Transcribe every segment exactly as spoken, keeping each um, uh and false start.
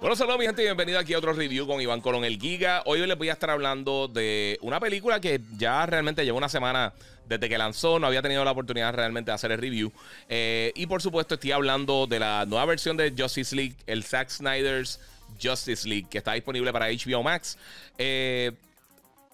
Bueno, saludos mi gente y bienvenido aquí a otro review con Iván Colón, el Giga. Hoy les voy a estar hablando de una película que ya realmente lleva una semana desde que lanzó. No había tenido la oportunidad realmente de hacer el review. Eh, y por supuesto estoy hablando de la nueva versión de Justice League, el Zack Snyder's Justice League, que está disponible para H B O Max. Eh...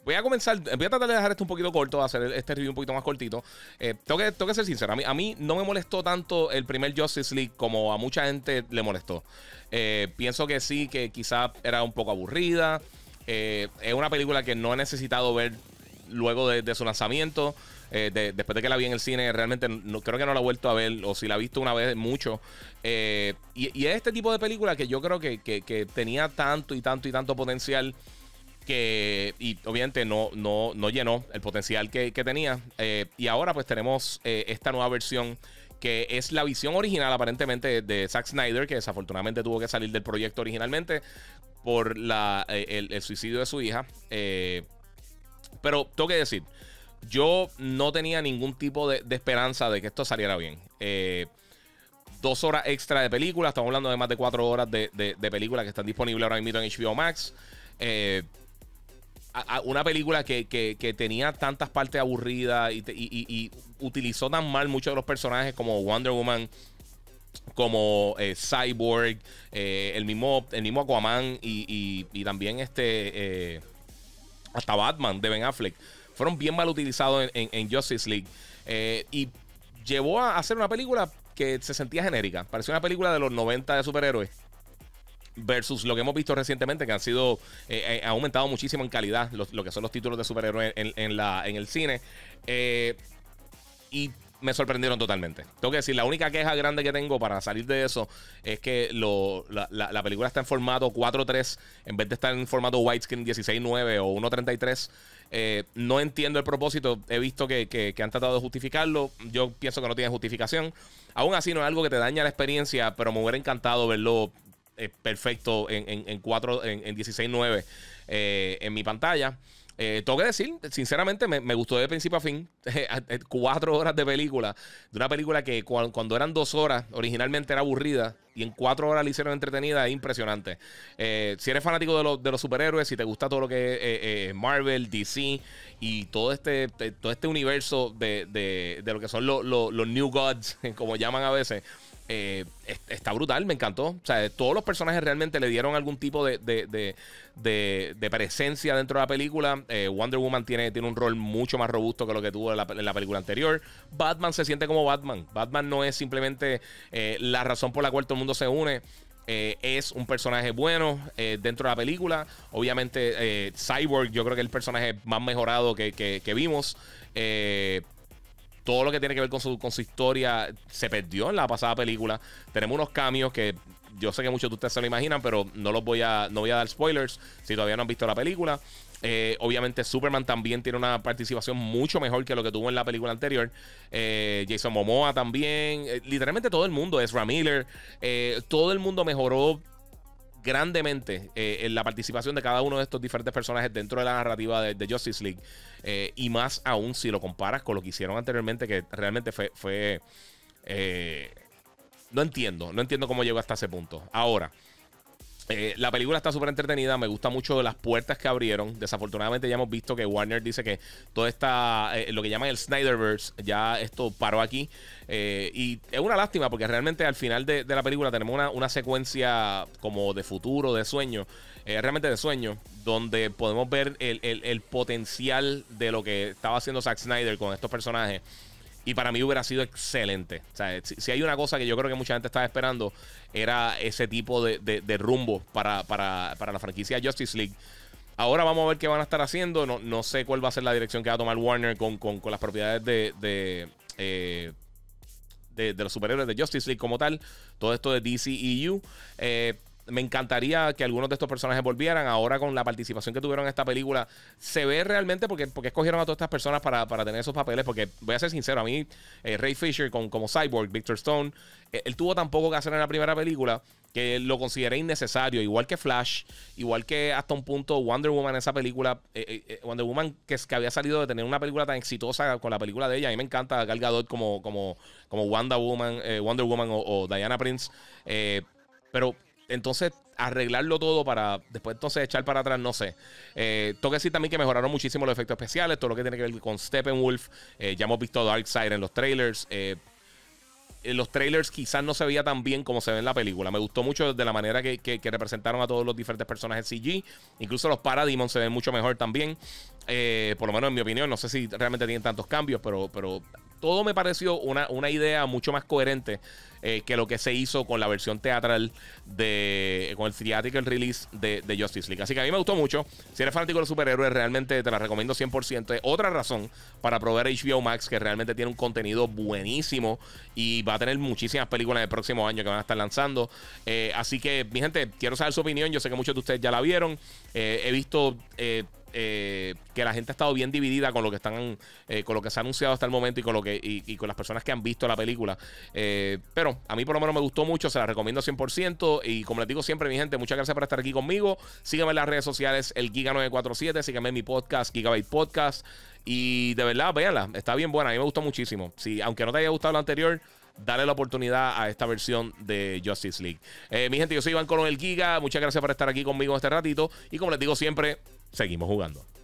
Voy a comenzar, voy a tratar de dejar esto un poquito corto, hacer este review un poquito más cortito. Eh, tengo, que, tengo que ser sincero, a mí, a mí no me molestó tanto el primer Justice League como a mucha gente le molestó. Eh, pienso que sí, que quizás era un poco aburrida. Eh, es una película que no he necesitado ver luego de, de su lanzamiento. Eh, de, después de que la vi en el cine, realmente no, creo que no la he vuelto a ver, o si la he visto una vez, mucho. Eh, y, y es este tipo de película que yo creo que, que, que tenía tanto y tanto y tanto potencial. Que, y obviamente no, no, no llenó el potencial que, que tenía. Eh, y ahora pues tenemos eh, esta nueva versión, que es la visión original aparentemente de Zack Snyder, que desafortunadamente tuvo que salir del proyecto originalmente por la, eh, el, el suicidio de su hija. Eh, pero tengo que decir, yo no tenía ningún tipo de, de esperanza de que esto saliera bien. Eh, dos horas extra de película, estamos hablando de más de cuatro horas de, de, de película que están disponibles ahora mismo en H B O Max. Eh, A una película que, que, que tenía tantas partes aburridas y, y, y utilizó tan mal muchos de los personajes como Wonder Woman, como eh, Cyborg, eh, el, mismo, el mismo Aquaman y, y, y también este eh, hasta Batman de Ben Affleck. Fueron bien mal utilizados en, en, en Justice League. Eh, y llevó a hacer una película que se sentía genérica. Parecía una película de los noventa de superhéroes. Versus lo que hemos visto recientemente, que han sido eh, ha aumentado muchísimo en calidad lo, lo que son los títulos de superhéroes en, en, la, en el cine. Eh, y me sorprendieron totalmente. Tengo que decir, la única queja grande que tengo para salir de eso es que lo, la, la, la película está en formato cuatro tres en vez de estar en formato widescreen dieciséis nueve o uno treinta y tres. Eh, no entiendo el propósito. He visto que, que, que han tratado de justificarlo. Yo pienso que no tiene justificación. Aún así no es algo que te daña la experiencia, pero me hubiera encantado verlo Eh, perfecto en, en, en, en, en dieciséis nueve eh, en mi pantalla. Eh, tengo que decir, sinceramente, me, me gustó de principio a fin. Cuatro horas de película, de una película que cu cuando eran dos horas, originalmente era aburrida, y en cuatro horas la hicieron entretenida. Es impresionante. Eh, si eres fanático de, lo, de los superhéroes, si te gusta todo lo que es eh, eh, Marvel, D C y todo este, de, todo este universo de, de, de lo que son lo, lo, los New Gods, como llaman a veces. Eh, está brutal, me encantó. O sea, todos los personajes realmente le dieron algún tipo de, de, de, de, de presencia dentro de la película. eh, Wonder Woman tiene, tiene un rol mucho más robusto que lo que tuvo en la, en la película anterior. Batman se siente como Batman. Batman no es simplemente eh, la razón por la cual todo el mundo se une. Eh, es un personaje bueno eh, dentro de la película. Obviamente eh, Cyborg, yo creo que es el personaje más mejorado que, que, que vimos. eh Todo lo que tiene que ver con su, con su historia se perdió en la pasada película. Tenemos unos cambios que yo sé que muchos de ustedes se lo imaginan, pero no los voy a, no voy a dar spoilers si todavía no han visto la película. Eh, obviamente Superman también tiene una participación mucho mejor que lo que tuvo en la película anterior. Eh, Jason Momoa también. Eh, literalmente todo el mundo. Ezra Miller. Eh, todo el mundo mejoró grandemente eh, en la participación de cada uno de estos diferentes personajes dentro de la narrativa de, de Justice League. Eh, y más aún si lo comparas con lo que hicieron anteriormente, que realmente fue... fue eh, no entiendo, no entiendo cómo llegó hasta ese punto. Ahora, eh, la película está súper entretenida, me gusta mucho las puertas que abrieron. Desafortunadamente ya hemos visto que Warner dice que todo está, eh, lo que llaman el Snyderverse, ya esto paró aquí. Eh, y es una lástima porque realmente al final de, de la película tenemos una, una secuencia como de futuro, de sueño, eh, realmente de sueño, donde podemos ver el, el, el potencial de lo que estaba haciendo Zack Snyder con estos personajes. Y para mí hubiera sido excelente. O sea, si, si hay una cosa que yo creo que mucha gente estaba esperando, era ese tipo de, de, de rumbo para, para, para la franquicia Justice League. Ahora vamos a ver qué van a estar haciendo. No, no sé cuál va a ser la dirección que va a tomar Warner con, con, con las propiedades de... de eh, De, de los superhéroes de Justice League como tal. Todo esto de D C E U. Eh, me encantaría que algunos de estos personajes volvieran. Ahora con la participación que tuvieron en esta película, se ve realmente porque, porque escogieron a todas estas personas para, para tener esos papeles. Porque voy a ser sincero, a mí eh, Ray Fisher con, como Cyborg, Victor Stone, eh, él tuvo tan poco que hacer en la primera película que lo consideré innecesario. Igual que Flash, igual que hasta un punto Wonder Woman en esa película. Eh, eh, Wonder Woman que, que había salido de tener una película tan exitosa con la película de ella. A mí me encanta Gal Gadot como, como, como Wonder Woman, eh, Wonder Woman o, o Diana Prince. Eh, Pero entonces arreglarlo todo para después entonces echar para atrás, no sé. Eh, tengo que decir también que mejoraron muchísimo los efectos especiales, todo lo que tiene que ver con Steppenwolf. Eh, ya hemos visto Darkseid en los trailers. Eh, en los trailers quizás no se veía tan bien como se ve en la película. Me gustó mucho de la manera que, que, que representaron a todos los diferentes personajes C G. Incluso los Parademons se ven mucho mejor también. Eh, por lo menos en mi opinión. No sé si realmente tienen tantos cambios, pero... pero todo me pareció una, una idea mucho más coherente eh, que lo que se hizo con la versión teatral, de con el theatrical release de, de Justice League. Así que a mí me gustó mucho. Si eres fanático de los superhéroes, realmente te la recomiendo cien por ciento. Otra razón para proveer H B O Max, que realmente tiene un contenido buenísimo y va a tener muchísimas películas en el próximo año que van a estar lanzando. Eh, así que, mi gente, quiero saber su opinión. Yo sé que muchos de ustedes ya la vieron. Eh, he visto... Eh, Eh, que la gente ha estado bien dividida con lo que están eh, con lo que se ha anunciado hasta el momento y con lo que y, y con las personas que han visto la película, eh, pero a mí por lo menos me gustó mucho, se la recomiendo cien por ciento. Y como les digo siempre, mi gente, muchas gracias por estar aquí conmigo. Síganme en las redes sociales, el Giga nueve cuatro siete, síganme en mi podcast, Gigabyte Podcast, y de verdad, véanla, está bien buena, a mí me gustó muchísimo. Si, aunque no te haya gustado la anterior, dale la oportunidad a esta versión de Justice League. eh, Mi gente, yo soy Iván Colón, el Giga. Muchas gracias por estar aquí conmigo este ratito. Y como les digo siempre, seguimos jugando.